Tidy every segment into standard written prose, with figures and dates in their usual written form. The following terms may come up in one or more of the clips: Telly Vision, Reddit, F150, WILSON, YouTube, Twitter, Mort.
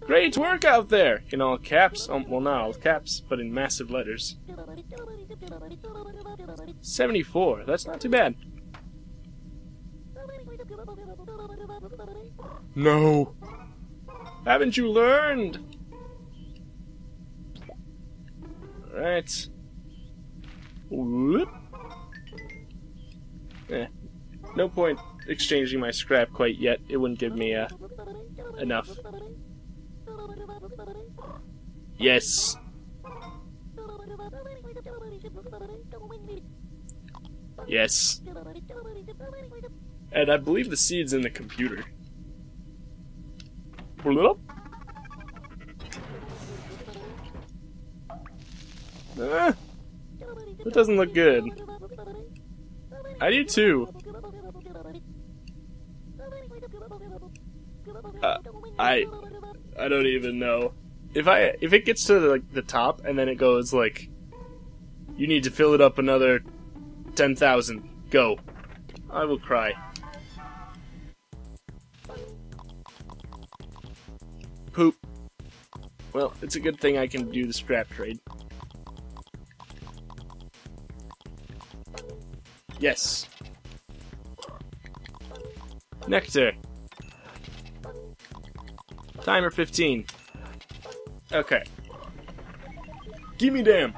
Great work out there! In all caps, well not all caps, but in massive letters. 74, that's not too bad. No! Haven't you learned? Alright. Whoop. Eh. No point exchanging my scrap quite yet. It wouldn't give me enough. Yes. Yes. And I believe the seed's in the computer. That doesn't look good. I do too. I don't even know. If it gets to like the top and then it goes like, you need to fill it up another 10,000. Go. I will cry. Poop. Well, it's a good thing I can do the scrap trade. Yes. Nectar. Timer 15. Okay. Gimme damn.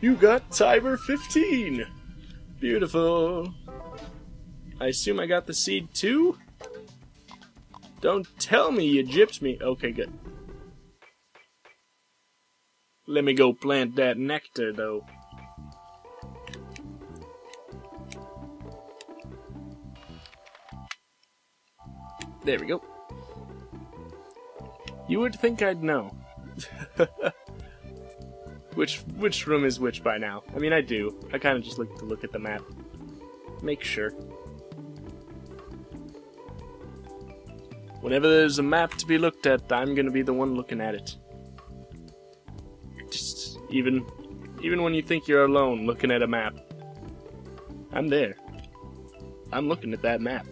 You got timer 15. Beautiful. I assume I got the seed too? Don't tell me you gypped me. Okay, good. Let me go plant that nectar, though. There we go. You would think I'd know. Which room is which by now? I mean, I do. I kind of just like to look at the map. Make sure. Whenever there's a map to be looked at, I'm gonna be the one looking at it. Even when you think you're alone looking at a map, I'm there. I'm looking at that map.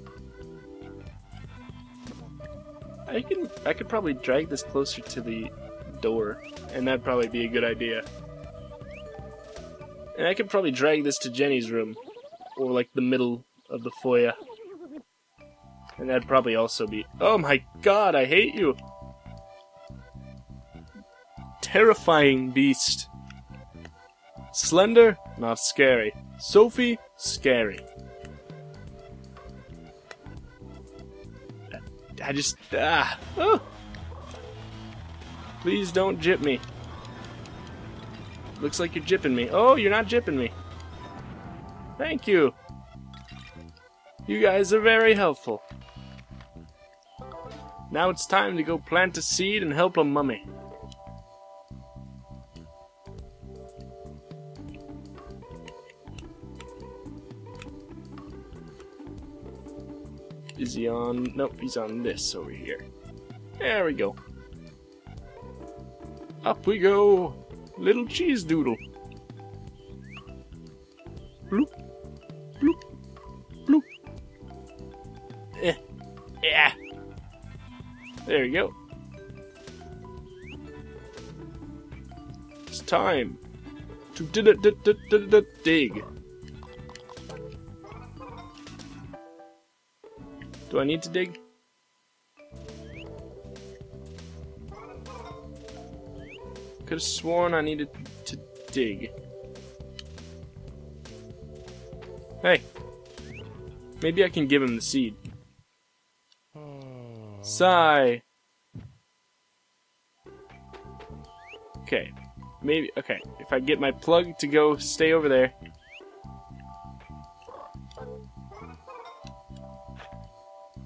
I could probably drag this closer to the door, and that'd probably be a good idea. And I could probably drag this to Jenny's room, or like the middle of the foyer. And that'd probably also be... Oh my god, I hate you! Terrifying beast. Slender, not scary. Sophie, scary. I just... Oh. Please don't gyp me. Looks like you're gypping me. Oh, you're not gypping me. Thank you. You guys are very helpful. Now it's time to go plant a seed and help a mummy. Is he on? Nope, he's on this over here. There we go. Up we go. Little cheese doodle. Bloop. Bloop. Bloop. Eh. Yeah. There we go. It's time to dig. Do I need to dig? Could have sworn I needed to dig. Hey! Maybe I can give him the seed. Sigh! Okay. Maybe, okay. If I get my plug to go stay over there.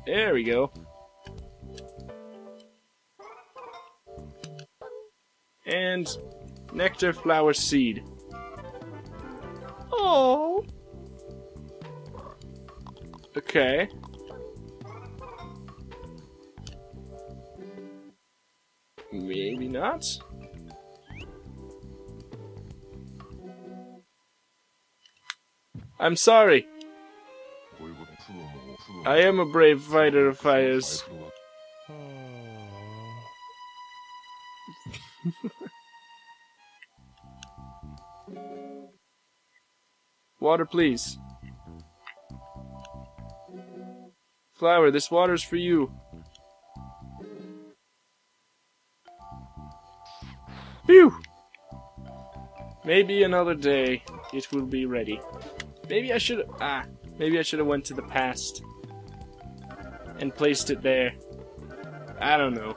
There we go. And nectar flower seed. Oh. Okay. Maybe not. I'm sorry. I am a brave fighter of fires. Water, please. Flower, this water's for you. Phew! Maybe another day it will be ready. Maybe I should have... ah. Maybe I should have went to the past. And placed it there. I don't know.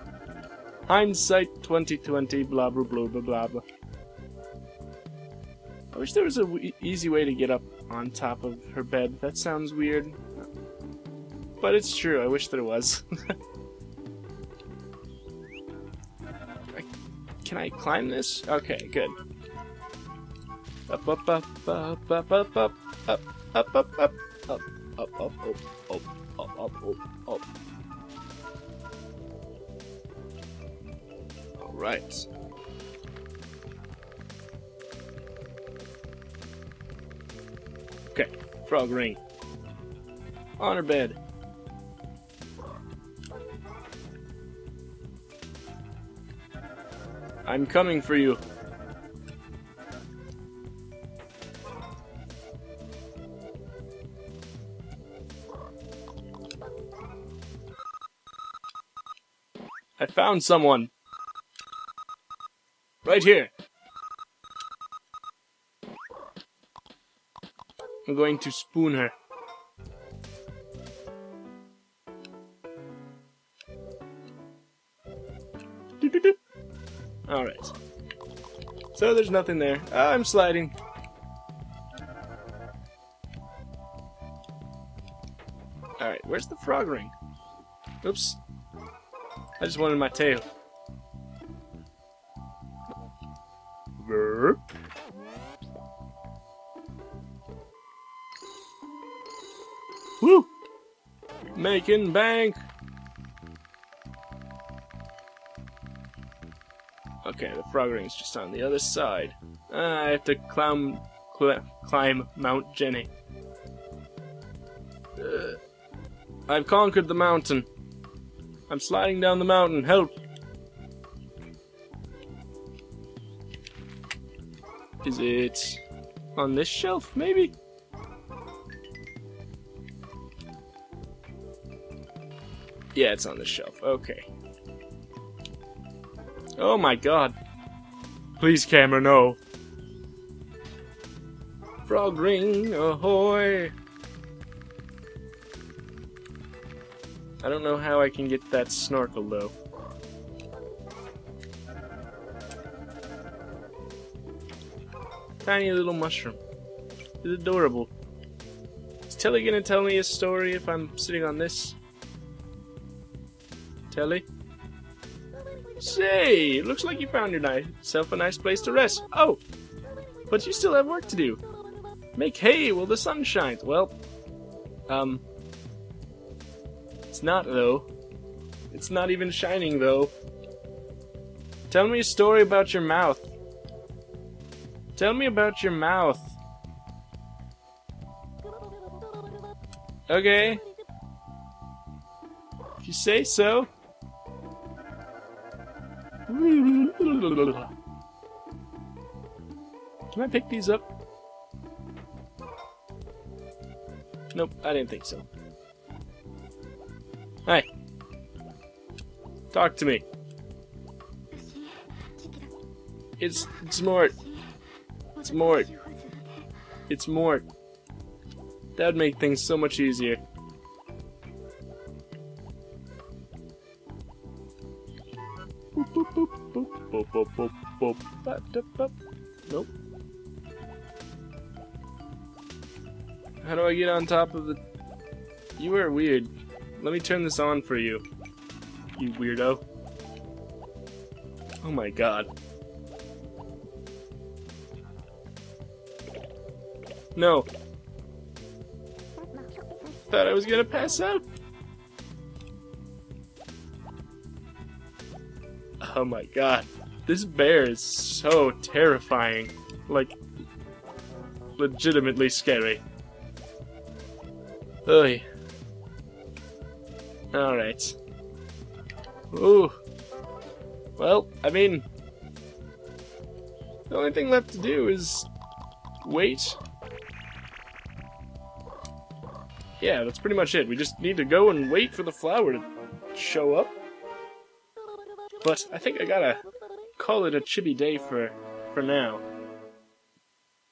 Hindsight 2020, blah blah blah blah blah blah. I wish there was a easy way to get up on top of her bed. That sounds weird. But it's true, I wish there was. Can I climb this? Okay, good. Up, up, up, up, up, up, up, up, up, up, up, up, up, up, up, up, up, up, up. All right. Okay, frog ring. On her bed. I'm coming for you. I found someone. Right here. I'm going to spoon her. Alright. So there's nothing there. I'm sliding. Alright, where's the frog ring? Oops. I just wanted my tail. Burp. Woo! Making bank! Okay, the frog ring's just on the other side. I have to climb Mount Jenny. I've conquered the mountain. I'm sliding down the mountain. Help! Is it on this shelf, maybe? Yeah, it's on this shelf. Okay. Oh my god. Please, camera, no. Frog ring, ahoy! I don't know how I can get that snorkel, though. Tiny little mushroom. It's adorable. Is Telly gonna tell me a story if I'm sitting on this? Telly? Say, it looks like you found yourself a nice place to rest. Oh, but you still have work to do. Make hay while the sun shines. Well, it's not, though. It's not even shining, though. Tell me a story about your mouth. Tell me about your mouth. Okay. If you say so. Can I pick these up? Nope, I didn't think so. Hi. Talk to me. It's Mort. It's Mort. It's Mort. That would make things so much easier. Nope. How do I get on top of the... You are weird. Let me turn this on for you. You weirdo. Oh my god. No. Thought I was gonna pass out. Oh my god. This bear is so terrifying. Like, legitimately scary. Oy. Alright. Ooh. Well, I mean, the only thing left to do is wait. Yeah, that's pretty much it. We just need to go and wait for the flower to show up. But I think I gotta call it a chibi day for now.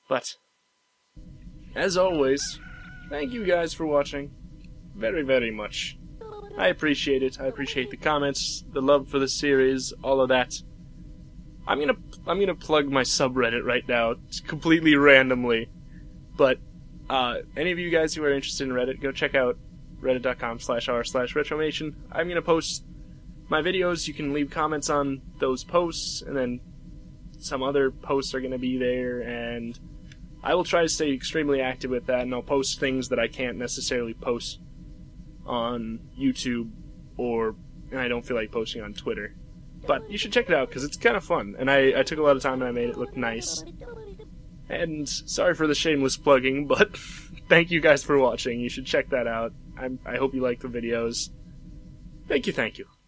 But, as always, thank you guys for watching very, very much. I appreciate it. I appreciate the comments, the love for the series, all of that. I'm gonna plug my subreddit right now, completely randomly. But any of you guys who are interested in Reddit, go check out reddit.com/r/retromation. I'm gonna post my videos. You can leave comments on those posts, and then some other posts are gonna be there, and I will try to stay extremely active with that, and I'll post things that I can't necessarily post on YouTube, or and I don't feel like posting on Twitter. But you should check it out, because it's kind of fun, and I took a lot of time and I made it look nice. And sorry for the shameless plugging, but thank you guys for watching. You should check that out. I hope you like the videos. Thank you, thank you.